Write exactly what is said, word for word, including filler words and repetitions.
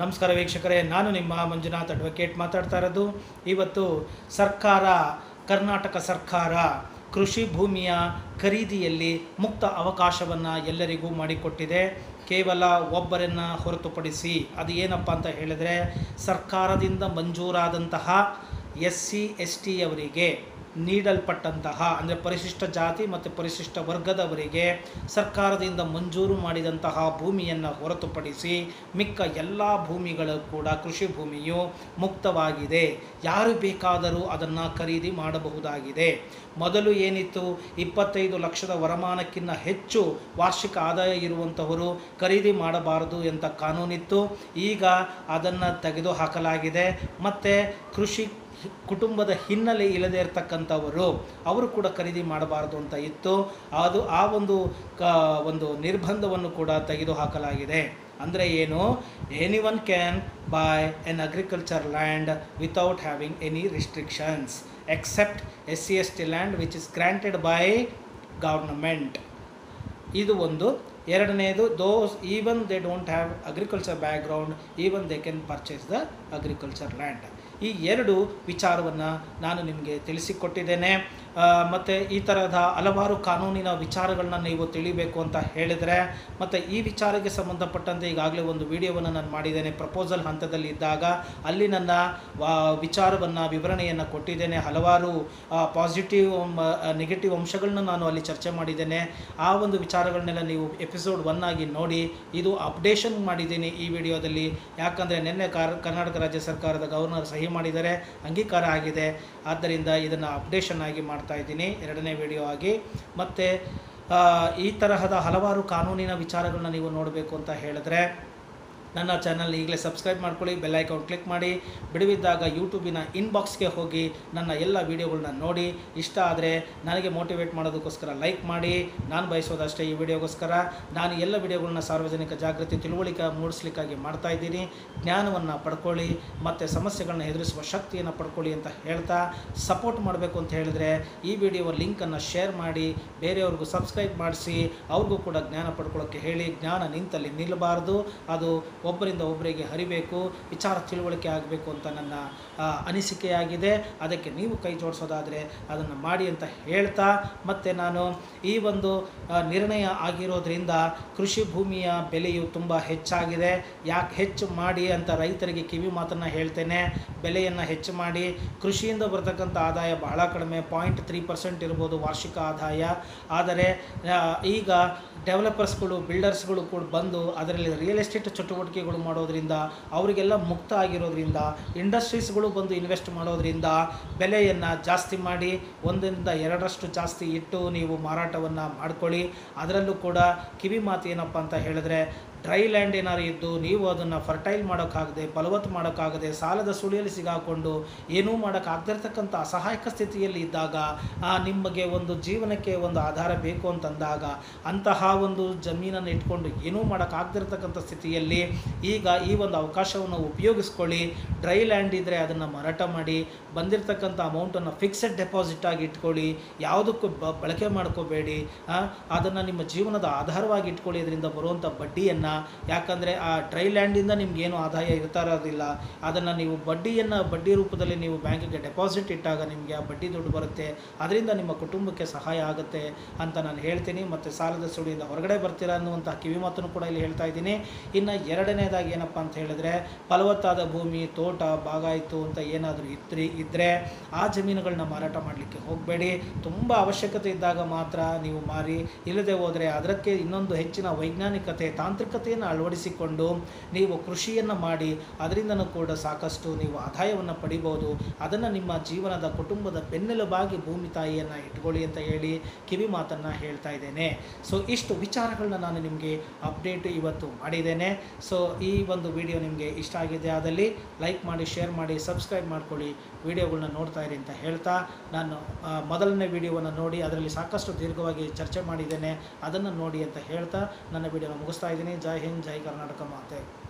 ನಮಸ್ಕಾರ ವೀಕ್ಷಕರೇ, ನಾನು ನಿಮ್ಮ ಮಂಜುನಾಥ್ ಅಡ್ವೊಕೇಟ್ ಮಾತಾಡ್ತಾ ಇರೋದು. ಇವತ್ತು ಸರ್ಕಾರ, ಕರ್ನಾಟಕ ಸರ್ಕಾರ ಕೃಷಿ ಭೂಮಿಯ ಖರೀದಿಯಲ್ಲಿ ಮುಕ್ತ ಅವಕಾಶವನ್ನು ಎಲ್ಲರಿಗೂ ಮಾಡಿಕೊಟ್ಟಿದೆ. ಕೇವಲ ಒಬ್ಬರನ್ನು ಹೊರತುಪಡಿಸಿ, ಅದು ಏನಪ್ಪ ಅಂತ ಹೇಳಿದರೆ, ಸರ್ಕಾರದಿಂದ ಮಂಜೂರಾದಂತಹ ಎಸ್ ಸಿ ಎಸ್ ಟಿ ಅವರಿಗೆ ನೀಡಲ್ಪಟ್ಟಂತಹ, ಅಂದರೆ ಪರಿಶಿಷ್ಟ ಜಾತಿ ಮತ್ತು ಪರಿಶಿಷ್ಟ ವರ್ಗದವರಿಗೆ ಸರ್ಕಾರದಿಂದ ಮಂಜೂರು ಮಾಡಿದಂತಹ ಭೂಮಿಯನ್ನು ಹೊರತುಪಡಿಸಿ ಮಿಕ್ಕ ಎಲ್ಲ ಭೂಮಿಗಳು ಕೂಡ ಕೃಷಿ ಭೂಮಿಯು ಮುಕ್ತವಾಗಿದೆ. ಯಾರು ಬೇಕಾದರೂ ಅದನ್ನು ಖರೀದಿ ಮಾಡಬಹುದಾಗಿದೆ. ಮೊದಲು ಏನಿತ್ತು, ಇಪ್ಪತ್ತೈದು ಲಕ್ಷದ ವರಮಾನಕ್ಕಿಂತ ಹೆಚ್ಚು ವಾರ್ಷಿಕ ಆದಾಯ ಇರುವಂಥವರು ಖರೀದಿ ಮಾಡಬಾರದು ಎಂತ ಕಾನೂನಿತ್ತು. ಈಗ ಅದನ್ನು ತೆಗೆದುಹಾಕಲಾಗಿದೆ. ಮತ್ತು ಕೃಷಿ ಕುಟುಂಬದ ಹಿನ್ನೆಲೆ ಇಲ್ಲದೇ ಇರತಕ್ಕಂಥವರು ಅವರು ಕೂಡ ಖರೀದಿ ಮಾಡಬಾರದು ಅಂತ ಇತ್ತು. ಅದು ಆ ಒಂದು ಕ ಒಂದು ನಿರ್ಬಂಧವನ್ನು ಕೂಡ ತೆಗೆದುಹಾಕಲಾಗಿದೆ. ಅಂದರೆ ಏನು, any one can buy an agriculture land without having any restrictions except S C S T land which is granted by government. ಇದು ಒಂದು. ಎರಡನೇದು, those even they don't have agriculture background even they can purchase the agriculture land. ಈ ಎರಡು ವಿಚಾರವನ್ನು ನಾನು ನಿಮಗೆ ತಿಳಿಸಿಕೊಟ್ಟಿದ್ದೇನೆ. ಮತ್ತು ಈ ಥರದ ಹಲವಾರು ಕಾನೂನಿನ ವಿಚಾರಗಳನ್ನ ನೀವು ತಿಳಿಬೇಕು ಅಂತ ಹೇಳಿದರೆ, ಮತ್ತು ಈ ವಿಚಾರಕ್ಕೆ ಸಂಬಂಧಪಟ್ಟಂತೆ ಈಗಾಗಲೇ ಒಂದು ವಿಡಿಯೋವನ್ನು ನಾನು ಮಾಡಿದ್ದೇನೆ. ಪ್ರಪೋಸಲ್ ಹಂತದಲ್ಲಿ ಇದ್ದಾಗ ಅಲ್ಲಿ ನನ್ನ ವಿಚಾರವನ್ನು, ವಿವರಣೆಯನ್ನು ಕೊಟ್ಟಿದ್ದೇನೆ. ಹಲವಾರು ಪಾಸಿಟಿವ್ ನೆಗೆಟಿವ್ ಅಂಶಗಳನ್ನ ನಾನು ಅಲ್ಲಿ ಚರ್ಚೆ ಮಾಡಿದ್ದೇನೆ. ಆ ಒಂದು ವಿಚಾರಗಳನ್ನೆಲ್ಲ ನೀವು ಎಪಿಸೋಡ್ ಒನ್ ಆಗಿ ನೋಡಿ. ಇದು ಅಪ್ಡೇಷನ್ ಮಾಡಿದ್ದೀನಿ ಈ ವಿಡಿಯೋದಲ್ಲಿ. ಯಾಕಂದರೆ ನಿನ್ನೆ ಕರ್ನಾಟಕ ರಾಜ್ಯ ಸರ್ಕಾರದ ಗವರ್ನರ್ ಸಹಿ ಮಾಡಿದರೆ, ಅಂಗೀಕಾರ ಆಗಿದೆ. ಆದ್ದರಿಂದ ಇದನ್ನು ಅಪ್ಡೇಷನ್ ಆಗಿ ಮಾಡ್ತಾ ಇದ್ದೀನಿ, ಎರಡನೇ ವಿಡಿಯೋ ಆಗಿ. ಮತ್ತು ಈ ತರಹದ ಹಲವಾರು ಕಾನೂನಿನ ವಿಚಾರಗಳನ್ನ ನೀವು ನೋಡಬೇಕು ಅಂತ ಹೇಳಿದ್ರೆ ನನ್ನ ಚಾನಲ್ ಈಗಲೇ ಸಬ್ಸ್ಕ್ರೈಬ್ ಮಾಡ್ಕೊಳ್ಳಿ, ಬೆಲ್ ಐಕಾನ್ ಕ್ಲಿಕ್ ಮಾಡಿ. ಬಿಡುವಿದ್ದಾಗ ಯೂಟ್ಯೂಬಿನ ಇನ್ಬಾಕ್ಸ್ಗೆ ಹೋಗಿ ನನ್ನ ಎಲ್ಲ ವೀಡಿಯೋಗಳನ್ನ ನೋಡಿ. ಇಷ್ಟ ಆದರೆ ನನಗೆ ಮೋಟಿವೇಟ್ ಮಾಡೋದಕ್ಕೋಸ್ಕರ ಲೈಕ್ ಮಾಡಿ. ನಾನು ಬಯಸೋದಷ್ಟೇ ಈ ವಿಡಿಯೋಗೋಸ್ಕರ. ನಾನು ಎಲ್ಲ ವಿಡಿಯೋಗಳನ್ನ ಸಾರ್ವಜನಿಕ ಜಾಗೃತಿ ತಿಳುವಳಿಕೆ ಮೂಡಿಸ್ಲಿಕ್ಕಾಗಿ ಮಾಡ್ತಾಯಿದ್ದೀನಿ. ಜ್ಞಾನವನ್ನು ಪಡ್ಕೊಳ್ಳಿ ಮತ್ತು ಸಮಸ್ಯೆಗಳನ್ನ ಎದುರಿಸುವ ಶಕ್ತಿಯನ್ನು ಪಡ್ಕೊಳ್ಳಿ ಅಂತ ಹೇಳ್ತಾ, ಸಪೋರ್ಟ್ ಮಾಡಬೇಕು ಅಂತ ಹೇಳಿದರೆ ಈ ವಿಡಿಯೋ ಲಿಂಕನ್ನು ಶೇರ್ ಮಾಡಿ, ಬೇರೆಯವ್ರಿಗೂ ಸಬ್ಸ್ಕ್ರೈಬ್ ಮಾಡಿಸಿ, ಅವ್ರಿಗೂ ಕೂಡ ಜ್ಞಾನ ಪಡ್ಕೊಳ್ಳೋಕ್ಕೆ ಹೇಳಿ. ಜ್ಞಾನ ನಿಂತಲ್ಲಿ ನಿಲ್ಲಬಾರ್ದು, ಅದು ಒಬ್ಬರಿಂದ ಒಬ್ಬರಿಗೆ ಹರಿಬೇಕು, ವಿಚಾರ ತಿಳುವಳಿಕೆ ಆಗಬೇಕು ಅಂತ ನನ್ನ ಅನಿಸಿಕೆಯಾಗಿದೆ. ಅದಕ್ಕೆ ನೀವು ಕೈ ಜೋಡಿಸೋದಾದರೆ ಅದನ್ನು ಮಾಡಿ ಅಂತ ಹೇಳ್ತಾ, ಮತ್ತು ನಾನು ಈ ಒಂದು ನಿರ್ಣಯ ಆಗಿರೋದ್ರಿಂದ ಕೃಷಿ ಭೂಮಿಯ ಬೆಲೆಯು ತುಂಬ ಹೆಚ್ಚಾಗಿದೆ. ಯಾಕೆ ಹೆಚ್ಚು ಮಾಡಿ ಅಂತ ರೈತರಿಗೆ ಕಿವಿ ಮಾತನ್ನು ಹೇಳ್ತೇನೆ. ಬೆಲೆಯನ್ನು ಹೆಚ್ಚು ಮಾಡಿ. ಕೃಷಿಯಿಂದ ಬರ್ತಕ್ಕಂಥ ಆದಾಯ ಬಹಳ ಕಡಿಮೆ, ಪಾಯಿಂಟ್ ತ್ರೀ ಪರ್ಸೆಂಟ್ ಇರ್ಬೋದು ವಾರ್ಷಿಕ ಆದಾಯ. ಆದರೆ ಈಗ ಡೆವಲಪರ್ಸ್ಗಳು, ಬಿಲ್ಡರ್ಸ್ಗಳು ಕೂಡ ಬಂದು ಅದರಲ್ಲಿ ರಿಯಲ್ ಎಸ್ಟೇಟ್ ಚಟುವಟಿಕೆಗಳು ಮಾಡೋದರಿಂದ, ಅವರಿಗೆಲ್ಲ ಮುಕ್ತ ಆಗಿರೋದ್ರಿಂದ, ಇಂಡಸ್ಟ್ರೀಸ್ಗಳು ಬಂದು ಇನ್ವೆಸ್ಟ್ ಮಾಡೋದರಿಂದ ಬೆಲೆಯನ್ನು ಜಾಸ್ತಿ ಮಾಡಿ, ಒಂದರಿಂದ ಎರಡರಷ್ಟು ಜಾಸ್ತಿ ಇಟ್ಟು ನೀವು ಮಾರಾಟವನ್ನು ಮಾಡ್ಕೊಳ್ಳಿ. ಅದರಲ್ಲೂ ಕೂಡ ಕಿವಿ ಮಾತು ಏನಪ್ಪ ಅಂತ ಹೇಳಿದ್ರೆ, ಡ್ರೈ ಲ್ಯಾಂಡ್ ಏನಾರು ಇದ್ದು ನೀವು ಅದನ್ನು ಫರ್ಟೈಲ್ ಮಾಡೋಕ್ಕಾಗದೆ, ಫಲವತ್ತು ಮಾಡೋಕ್ಕಾಗದೆ, ಸಾಲದ ಸುಳಿಯಲ್ಲಿ ಸಿಗಾಕೊಂಡು ಏನೂ ಮಾಡೋಕ್ಕಾಗದಿರ್ತಕ್ಕಂಥ ಅಸಹಾಯಕ ಸ್ಥಿತಿಯಲ್ಲಿ ಇದ್ದಾಗ, ನಿಮಗೆ ಒಂದು ಜೀವನಕ್ಕೆ ಒಂದು ಆಧಾರ ಬೇಕು ಅಂತಂದಾಗ, ಅಂತಹ ಒಂದು ಜಮೀನನ್ನು ಇಟ್ಕೊಂಡು ಏನೂ ಮಾಡೋಕ್ಕಾಗದಿರ್ತಕ್ಕಂಥ ಸ್ಥಿತಿಯಲ್ಲಿ ಈಗ ಈ ಒಂದು ಅವಕಾಶವನ್ನು ಉಪಯೋಗಿಸ್ಕೊಳ್ಳಿ. ಡ್ರೈ ಲ್ಯಾಂಡ್ ಇದ್ದರೆ ಅದನ್ನು ಮಾರಾಟ ಮಾಡಿ, ಬಂದಿರತಕ್ಕಂಥ ಅಮೌಂಟನ್ನು ಫಿಕ್ಸೆಡ್ ಡೆಪಾಸಿಟ್ ಆಗಿ ಇಟ್ಕೊಳ್ಳಿ. ಯಾವುದಕ್ಕೂ ಬಳಕೆ ಮಾಡ್ಕೋಬೇಡಿ. ಅದನ್ನು ನಿಮ್ಮ ಜೀವನದ ಆಧಾರವಾಗಿ ಇಟ್ಕೊಳ್ಳಿ. ಇದರಿಂದ ಬರುವಂಥ ಬಡ್ಡಿಯನ್ನು, ಯಾಕಂದರೆ ಆ ಡ್ರೈ ಲ್ಯಾಂಡಿಂದ ನಿಮಗೇನು ಆದಾಯ ಇರ್ತಾ ಇರೋದಿಲ್ಲ, ಅದನ್ನು ನೀವು ಬಡ್ಡಿಯನ್ನು ಬಡ್ಡಿ ರೂಪದಲ್ಲಿ ನೀವು ಬ್ಯಾಂಕಿಗೆ ಡೆಪಾಸಿಟ್ ಇಟ್ಟಾಗ ನಿಮಗೆ ಆ ಬಡ್ಡಿ ದುಡ್ಡು ಬರುತ್ತೆ. ಅದರಿಂದ ನಿಮ್ಮ ಕುಟುಂಬಕ್ಕೆ ಸಹಾಯ ಆಗುತ್ತೆ ಅಂತ ನಾನು ಹೇಳ್ತೀನಿ. ಮತ್ತು ಸಾಲದ ಸುಳಿಯಿಂದ ಹೊರಗಡೆ ಬರ್ತೀರಾ ಅನ್ನುವಂಥ ಕಿವಿ ಮಾತನ್ನು ಕೂಡ ಇಲ್ಲಿ ಹೇಳ್ತಾ ಇದ್ದೀನಿ. ಇನ್ನು ಎರಡನೇದಾಗಿ ಏನಪ್ಪ ಅಂತ ಹೇಳಿದ್ರೆ, ಫಲವತ್ತಾದ ಭೂಮಿ, ತೋಟ, ಬಾಗಾಯಿತು ಅಂತ ಏನಾದರೂ ಇತ್ತು ಇದ್ದರೆ ಆ ಜಮೀನುಗಳನ್ನ ಮಾರಾಟ ಮಾಡಲಿಕ್ಕೆ ಹೋಗಬೇಡಿ. ತುಂಬ ಅವಶ್ಯಕತೆ ಇದ್ದಾಗ ಮಾತ್ರ ನೀವು ಮಾರಿ. ಇಲ್ಲದೆ ಹೋದರೆ ಅದಕ್ಕೆ ಇನ್ನೊಂದು ಹೆಚ್ಚಿನ ವೈಜ್ಞಾನಿಕತೆ, ತಾಂತ್ರಿಕ ಕತೆಯನ್ನು ಅಳವಡಿಸಿಕೊಂಡು ನೀವು ಕೃಷಿಯನ್ನು ಮಾಡಿ, ಅದರಿಂದನೂ ಕೂಡ ಸಾಕಷ್ಟು ನೀವು ಆದಾಯವನ್ನು ಪಡಿಬೋದು. ಅದನ್ನು ನಿಮ್ಮ ಜೀವನದ, ಕುಟುಂಬದ ಬೆನ್ನೆಲುಬಾಗಿ ಭೂಮಿ ತಾಯಿಯನ್ನು ಇಟ್ಕೊಳ್ಳಿ ಅಂತ ಹೇಳಿ ಕಿವಿ ಮಾತನ್ನು ಹೇಳ್ತಾ ಇದ್ದೇನೆ. ಸೊ ಇಷ್ಟು ವಿಚಾರಗಳನ್ನ ನಾನು ನಿಮಗೆ ಅಪ್ಡೇಟ್ ಇವತ್ತು ಮಾಡಿದ್ದೇನೆ. ಸೊ ಈ ಒಂದು ವಿಡಿಯೋ ನಿಮಗೆ ಇಷ್ಟ ಆಗಿದೆ ಆದಲ್ಲಿ ಲೈಕ್ ಮಾಡಿ, ಶೇರ್ ಮಾಡಿ, ಸಬ್ಸ್ಕ್ರೈಬ್ ಮಾಡ್ಕೊಳ್ಳಿ, ವಿಡಿಯೋಗಳನ್ನ ನೋಡ್ತಾ ಇರಿ ಅಂತ ಹೇಳ್ತಾ, ನಾನು ಮೊದಲನೇ ವಿಡಿಯೋವನ್ನು ನೋಡಿ ಅದರಲ್ಲಿ ಸಾಕಷ್ಟು ದೀರ್ಘವಾಗಿ ಚರ್ಚೆ ಮಾಡಿದ್ದೇನೆ, ಅದನ್ನು ನೋಡಿ ಅಂತ ಹೇಳ್ತಾ ನನ್ನ ವಿಡಿಯೋನ ಮುಗಿಸ್ತಾ ಇದ್ದೀನಿ. जय हिंद, जय कर्नाटक माते.